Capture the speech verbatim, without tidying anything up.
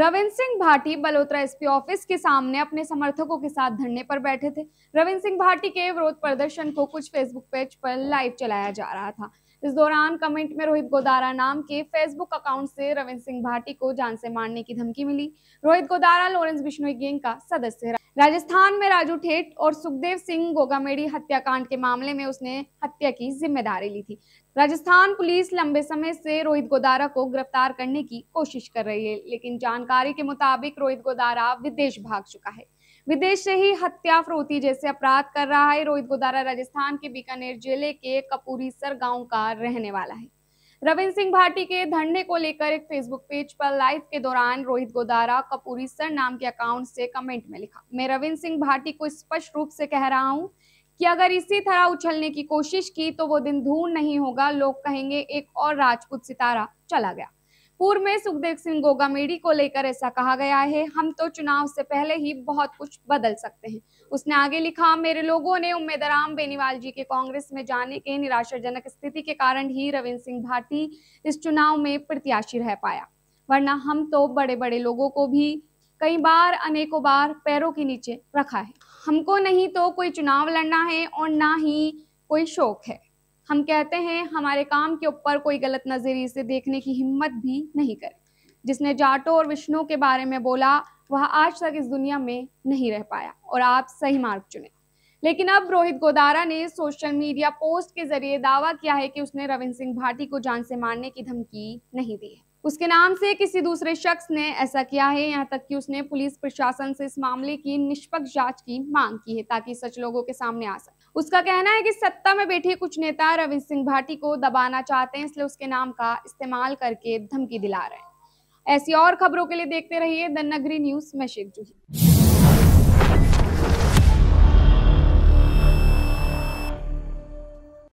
Ravindra Singh Bhati Balotra SP office के सामने अपने समर्थकों के साथ धरने पर बैठे थे। रविंद्र सिंह भाटी के विरोध प्रदर्शन को कुछ फेसबुक पेज पर लाइव चलाया जा रहा था। इस दौरान कमेंट में रोहित गोदारा नाम के फेसबुक अकाउंट से रविंद्र सिंह भाटी को जान से मारने की धमकी मिली। रोहित गोदारा लॉरेंस बिश्नोई गैंग का सदस्य है। राजस्थान में राजू ठेठ और सुखदेव सिंह गोगामेड़ी हत्याकांड के मामले में उसने हत्या की जिम्मेदारी ली थी। राजस्थान पुलिस लंबे समय से रोहित गोदारा को गिरफ्तार करने की कोशिश कर रही है, लेकिन जानकारी के मुताबिक रोहित गोदारा विदेश भाग चुका है। विदेश से ही हत्या, फरोती जैसे अपराध कर रहा है। रोहित गोदारा राजस्थान के बीकानेर जिले के कपूरीसर गाँव का रहने वाला है। रविंद्र सिंह भाटी के धरने को लेकर एक फेसबुक पेज पर लाइव के दौरान रोहित गोदारा कपूरीसर नाम के अकाउंट से कमेंट में लिखा, मैं रविंद्र सिंह भाटी को स्पष्ट रूप से कह रहा हूं कि अगर इसी तरह उछलने की कोशिश की तो वो दिन दूर नहीं होगा। लोग कहेंगे एक और राजपूत सितारा चला गया। पूर्व में सुखदेव सिंह गोगामेड़ी को लेकर ऐसा कहा गया है। हम तो चुनाव से पहले ही बहुत कुछ बदल सकते हैं। उसने आगे लिखा, मेरे लोगों ने उम्मीद राम बेनिवाल जी के कांग्रेस में जाने के निराशाजनक स्थिति के कारण ही रविंद्र सिंह भाटी इस चुनाव में प्रत्याशी रह पाया, वरना हम तो बड़े बड़े लोगों को भी कई बार अनेकों बार पैरों के नीचे रखा है। हमको नहीं तो कोई चुनाव लड़ना है और ना ही कोई शौक है। हम कहते हैं हमारे काम के ऊपर कोई गलत नजरिए से देखने की हिम्मत भी नहीं करे। जिसने जाटों और विष्णु के बारे में बोला वह आज तक इस दुनिया में नहीं रह पाया और आप सही मार्ग चुने। लेकिन अब रोहित गोदारा ने सोशल मीडिया पोस्ट के जरिए दावा किया है कि उसने रविंद्र सिंह भाटी को जान से मारने की धमकी नहीं दी है। उसके नाम से किसी दूसरे शख्स ने ऐसा किया है। यहाँ तक कि उसने पुलिस प्रशासन से इस मामले की निष्पक्ष जांच की मांग की है ताकि सच लोगों के सामने आ सके। उसका कहना है कि सत्ता में बैठे कुछ नेता रविंद्र सिंह भाटी को दबाना चाहते हैं, इसलिए उसके नाम का इस्तेमाल करके धमकी दिला रहे हैं। ऐसी और खबरों के लिए देखते रहिए द नगरी न्यूज में शेख जी।